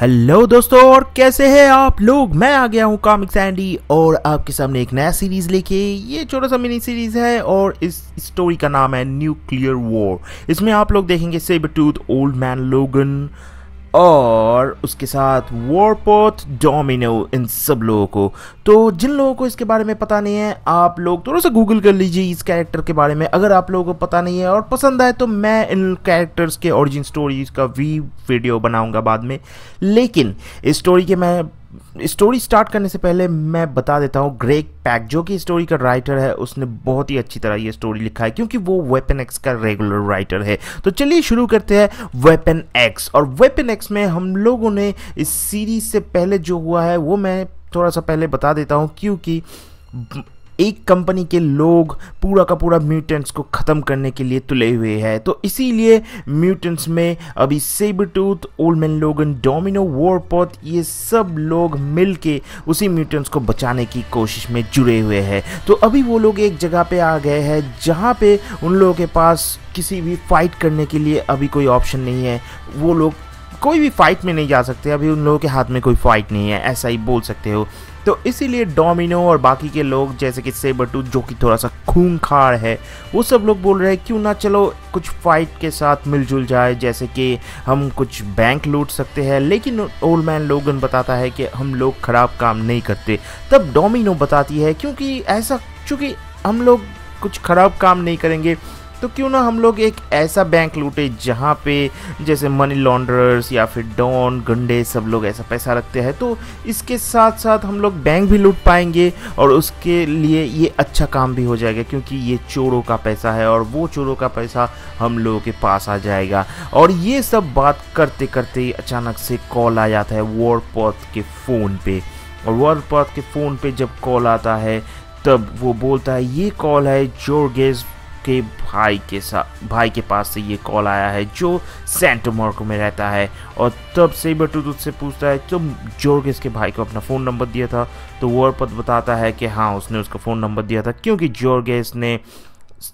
Hello दोस्तों, और कैसे हैं आप लोग। मैं आ गया हूँ कॉमिक सैंडी और आपके सामने एक नया सीरीज़ लेके। ये छोटा सा मिनी सीरीज़ है और इस स्टोरी का नाम है न्यूक्लियर वॉर। इसमें आप लोग देखेंगे सेबरटूथ, ओल्ड मैन लोगन और उसके साथ वॉरपैथ, डोमिनो, इन सब लोगों को। तो जिन लोगों को इसके बारे में पता नहीं है, आप लोग थोड़ा सा गूगल कर लीजिए इस कैरेक्टर के बारे में। अगर आप लोगों को पता नहीं है और पसंद आए तो मैं इन कैरेक्टर्स के ओरिजिन स्टोरीज का भी वीडियो बनाऊंगा बाद में। लेकिन इस स्टोरी के मैं स्टोरी स्टार्ट करने से पहले मैं बता देता हूँ, ग्रेग पैक जो कि स्टोरी का राइटर है, उसने बहुत ही अच्छी तरह ये स्टोरी लिखा है क्योंकि वो वेपन एक्स का रेगुलर राइटर है। तो चलिए शुरू करते हैं वेपन एक्स। और वेपन एक्स में हम लोगों ने इस सीरीज से पहले जो हुआ है वो मैं थोड़ा सा पहले बता देता हूँ, क्योंकि एक कंपनी के लोग पूरा का पूरा म्यूटेंट्स को ख़त्म करने के लिए तुले हुए हैं। तो इसीलिए म्यूटेंट्स में अभी Sabretooth, old man Logan, Domino, Warpath ये सब लोग मिलके उसी म्यूटेंट्स को बचाने की कोशिश में जुड़े हुए हैं। तो अभी वो लोग एक जगह पे आ गए हैं जहाँ पे उन लोगों के पास किसी भी फाइट करने के लिए अभी कोई ऑप्शन नहीं है। वो लोग कोई भी फाइट में नहीं जा सकते, अभी उन लोगों के हाथ में कोई फाइट नहीं है, ऐसा ही बोल सकते हो। तो इसीलिए डोमिनो और बाकी के लोग जैसे कि सेबरटूथ जो कि थोड़ा सा खूंखार है, वो सब लोग बोल रहे हैं क्यों ना चलो कुछ फाइट के साथ मिलजुल जाए, जैसे कि हम कुछ बैंक लूट सकते हैं। लेकिन ओल्ड मैन लोगन बताता है कि हम लोग ख़राब काम नहीं करते। तब डोमिनो बताती है क्योंकि ऐसा चूँकि हम लोग कुछ ख़राब काम नहीं करेंगे तो क्यों ना हम लोग एक ऐसा बैंक लूटे जहाँ पे जैसे मनी लॉन्ड्रर्स या फिर डॉन, गंडे सब लोग ऐसा पैसा रखते हैं। तो इसके साथ साथ हम लोग बैंक भी लूट पाएंगे और उसके लिए ये अच्छा काम भी हो जाएगा क्योंकि ये चोरों का पैसा है और वो चोरों का पैसा हम लोगों के पास आ जाएगा। और ये सब बात करते करते अचानक से कॉल आ जाता है वॉरपैथ के फ़ोन पे। और वॉरपैथ के फ़ोन पे जब कॉल आता है तब वो बोलता है ये कॉल है जोर्गेस के भाई के पास से ये कॉल आया है जो सांतो मार्को में रहता है। और तब सेबरटूथ उससे पूछता है तुम जोर्गेस के भाई को अपना फ़ोन नंबर दिया था। तो वॉरपैथ बताता है कि हाँ, उसने उसका फ़ोन नंबर दिया था क्योंकि जोर्गेस ने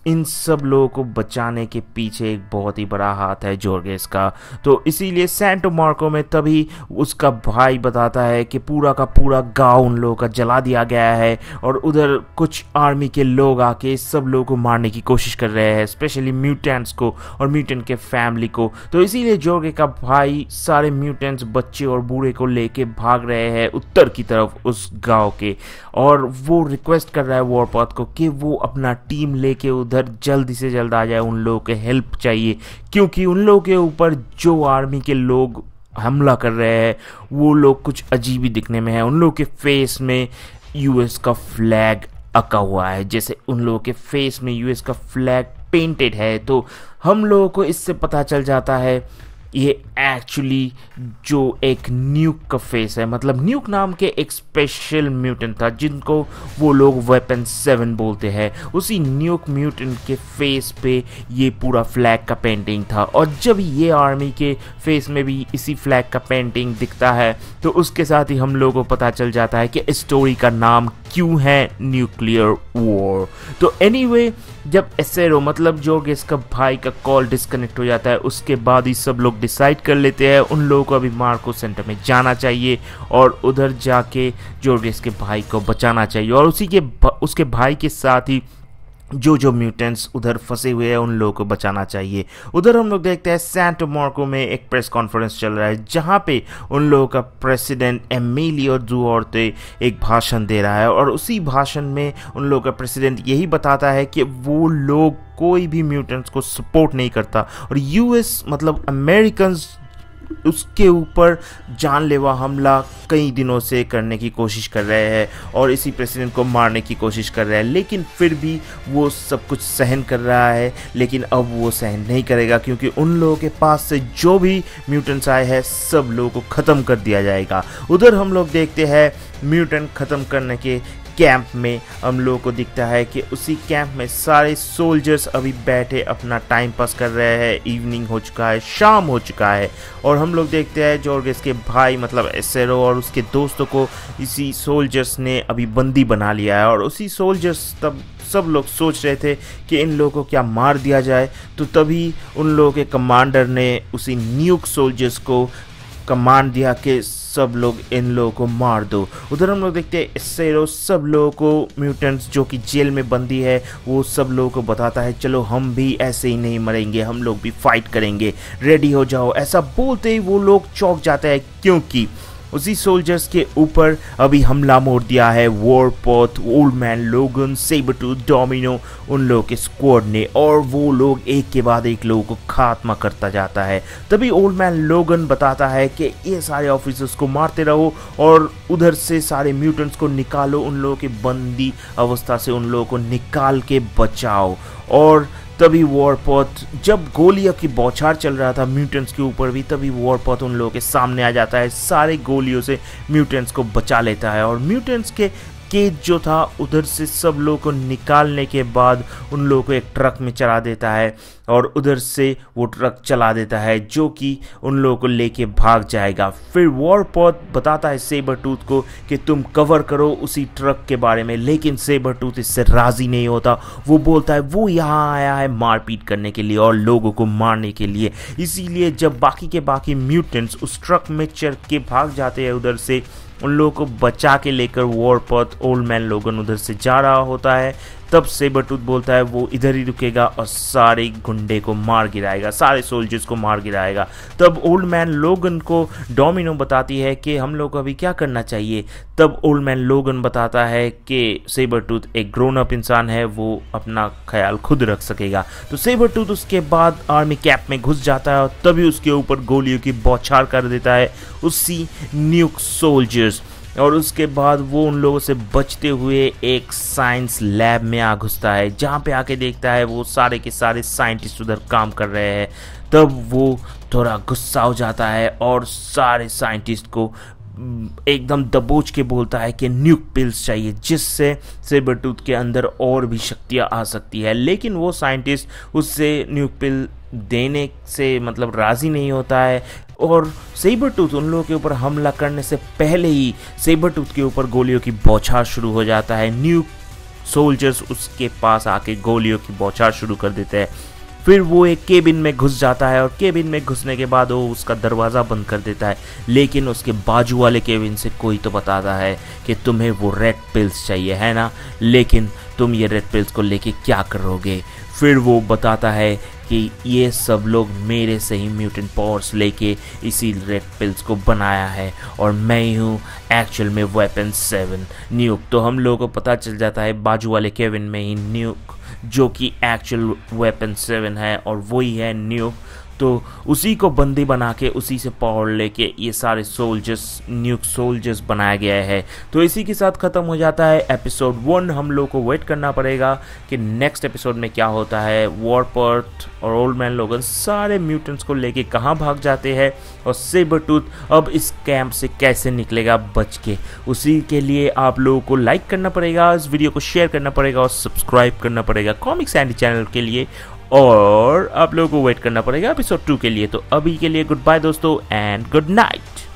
इन सब लोगों को बचाने के पीछे एक बहुत ही बड़ा हाथ है जोर्गेस का। तो इसीलिए सांतो मार्को में तभी उसका भाई बताता है कि पूरा का पूरा गांव उन लोगों का जला दिया गया है और उधर कुछ आर्मी के लोग आके सब लोगों को मारने की कोशिश कर रहे हैं, स्पेशली म्यूटेंट्स को और म्यूटेंट के फैमिली को। तो इसीलिए जोर्गेस का भाई सारे म्यूटेंट्स, बच्चे और बूढ़े को लेके भाग रहे हैं उत्तर की तरफ उस गाँव के। और वो रिक्वेस्ट कर रहा है वॉरपैथ को कि वो अपना टीम लेके उधर जल्दी से जल्द आ जाए, उन लोगों के हेल्प चाहिए क्योंकि उन लोगों के ऊपर जो आर्मी के लोग हमला कर रहे हैं वो लोग कुछ अजीब ही दिखने में हैं। उन लोगों के फेस में यूएस का फ्लैग अका हुआ है, जैसे उन लोगों के फेस में यूएस का फ्लैग पेंटेड है। तो हम लोगों को इससे पता चल जाता है ये एक्चुअली जो एक न्यूक का फेस है, मतलब न्यूक नाम के एक स्पेशल म्यूटेंट था जिनको वो लोग वेपन 7 बोलते हैं। उसी न्यूक म्यूटेंट के फेस पे ये पूरा फ्लैग का पेंटिंग था। और जब ये आर्मी के फेस में भी इसी फ्लैग का पेंटिंग दिखता है तो उसके साथ ही हम लोगों को पता चल जाता है कि स्टोरी का नाम क्यों है न्यूक्लियर वॉर। तो एनीवे जब एसेरो मतलब जोर्गेस का भाई का कॉल डिस्कनेक्ट हो जाता है उसके बाद ही सब लोग डिसाइड कर लेते हैं उन लोगों को अभी मार्को सेंटर में जाना चाहिए और उधर जाके जोर्गेस के भाई को बचाना चाहिए। और उसके भाई के साथ ही जो म्यूटेंट्स उधर फंसे हुए हैं उन लोगों को बचाना चाहिए। उधर हम लोग देखते हैं सांतो मार्को में एक प्रेस कॉन्फ्रेंस चल रहा है जहाँ पे उन लोगों का प्रेसिडेंट एमिलियो दुआर्ते एक भाषण दे रहा है। और उसी भाषण में उन लोगों का प्रेसिडेंट यही बताता है कि वो लोग कोई भी म्यूटेंट्स को सपोर्ट नहीं करता और यूएस मतलब अमेरिकन्स उसके ऊपर जानलेवा हमला कई दिनों से करने की कोशिश कर रहे हैं और इसी प्रेसिडेंट को मारने की कोशिश कर रहे हैं। लेकिन फिर भी वो सब कुछ सहन कर रहा है, लेकिन अब वो सहन नहीं करेगा क्योंकि उन लोगों के पास से जो भी म्यूटेंट्स आए हैं सब लोगों को ख़त्म कर दिया जाएगा। उधर हम लोग देखते हैं म्यूटेंट ख़त्म करने के कैंप में हम लोगों को दिखता है कि उसी कैंप में सारे सोल्जर्स अभी बैठे अपना टाइम पास कर रहे हैं। इवनिंग हो चुका है, शाम हो चुका है और हम लोग देखते हैं जोर्गेस के भाई मतलब एसेरो और उसके दोस्तों को इसी सोल्जर्स ने अभी बंदी बना लिया है। और उसी सोल्जर्स तब सब लोग सोच रहे थे कि इन लोगों को क्या मार दिया जाए, तो तभी उन लोगों के कमांडर ने उसी न्यूक सोल्जर्स को कमांड दिया कि सब लोग इन लोगों को मार दो। उधर हम लोग देखते हैं इससे सब लोगों को म्यूटेंट्स जो कि जेल में बंदी है वो सब लोगों को बताता है चलो हम भी ऐसे ही नहीं मरेंगे, हम लोग भी फाइट करेंगे, रेडी हो जाओ। ऐसा बोलते ही वो लोग चौंक जाता है क्योंकि उसी सोल्जर्स के ऊपर अभी हमला मोड़ दिया है Warpath, Old man Logan, Sabretooth, Domino उन लोगों के स्क्वाड ने, और वो लोग एक के बाद एक लोगों को खात्मा करता जाता है। तभी ओल्ड मैन लोगन बताता है कि ये सारे ऑफिसर्स को मारते रहो और उधर से सारे म्यूटेंट्स को निकालो, उन लोगों के बंदी अवस्था से उन लोगों को निकाल के बचाओ। और तभी वॉरपैथ जब गोलियों की बौछार चल रहा था म्यूटेंट्स के ऊपर भी, तभी वॉरपैथ उन लोगों के सामने आ जाता है, सारे गोलियों से म्यूटेंट्स को बचा लेता है। और म्यूटेंट्स के केज जो था उधर से सब लोगों को निकालने के बाद उन लोगों को एक ट्रक में चला देता है और उधर से वो ट्रक चला देता है जो कि उन लोगों को लेके भाग जाएगा। फिर वॉरपैथ बताता है सेबरटूथ को कि तुम कवर करो उसी ट्रक के बारे में, लेकिन सेबरटूथ इससे राज़ी नहीं होता। वो बोलता है वो यहाँ आया है मारपीट करने के लिए और लोगों को मारने के लिए, इसीलिए जब बाकी के बाकी म्यूटेंट्स उस ट्रक में चढ़ के भाग जाते हैं उधर से उन लोगों को बचा के लेकर वॉरपैथ ओल्ड मैन लोगन उधर से जा रहा होता है, तब सेबरटूथ बोलता है वो इधर ही रुकेगा और सारे गुंडे को मार गिराएगा, सारे सोल्जर्स को मार गिराएगा। तब ओल्ड मैन लोगन को डोमिनो बताती है कि हम लोग को अभी क्या करना चाहिए। तब ओल्ड मैन लोगन बताता है कि सेबरटूथ एक ग्रोन अप इंसान है, वो अपना ख्याल खुद रख सकेगा। तो सेबरटूथ उसके बाद आर्मी कैप में घुस जाता है और तभी उसके ऊपर गोलियों की बौछार कर देता है उसी न्यूक सोल्जर्स, और उसके बाद वो उन लोगों से बचते हुए एक साइंस लैब में आ घुसता है जहाँ पे आके देखता है वो सारे के सारे साइंटिस्ट उधर काम कर रहे हैं। तब वो थोड़ा गुस्सा हो जाता है और सारे साइंटिस्ट को एकदम दबोच के बोलता है कि न्यूक पिल्स चाहिए जिससे सेबरटूथ के अंदर और भी शक्तियाँ आ सकती है, लेकिन वो साइंटिस्ट उससे न्यूक पिल देने से मतलब राज़ी नहीं होता है। और सेबरटूथ उन लोगों के ऊपर हमला करने से पहले ही सेबरटूथ के ऊपर गोलियों की बौछार शुरू हो जाता है, न्यूक सोल्जर्स उसके पास आके गोलियों की बौछार शुरू कर देते हैं। फिर वो एक केबिन में घुस जाता है और केबिन में घुसने के बाद वो उसका दरवाज़ा बंद कर देता है, लेकिन उसके बाजू वाले केबिन से कोई तो बताता है कि तुम्हें वो रेड पिल्स चाहिए है ना, लेकिन तुम ये रेड पिल्स को लेके क्या करोगे। फिर वो बताता है कि ये सब लोग मेरे से ही म्यूटेंट पावर्स लेके इसी रेड पिल्स को बनाया है और मैं ही हूँ एक्चुअल में वेपन 7 न्यूक। तो हम लोगों को पता चल जाता है बाजू वाले केविन में ही न्यूक जो कि एक्चुअल वेपन 7 है और वही है न्यूक। तो उसी को बंदी बना के उसी से पावर लेके ये सारे सोल्जर्स न्यूक सोल्जर्स बनाया गया है। तो इसी के साथ ख़त्म हो जाता है एपिसोड 1। हम लोग को वेट करना पड़ेगा कि नेक्स्ट एपिसोड में क्या होता है, वॉरपैथ और ओल्ड मैन लोगन सारे म्यूटेंट्स को लेके कहाँ भाग जाते हैं और सेबरटूथ अब इस कैंप से कैसे निकलेगा बच के। उसी के लिए आप लोगों को लाइक करना पड़ेगा, इस वीडियो को शेयर करना पड़ेगा और सब्सक्राइब करना पड़ेगा कॉमिक सैंडी चैनल के लिए, और आप लोगों को वेट करना पड़ेगा एपिसोड 2 के लिए। तो अभी के लिए गुड बाय दोस्तों एंड गुड नाइट।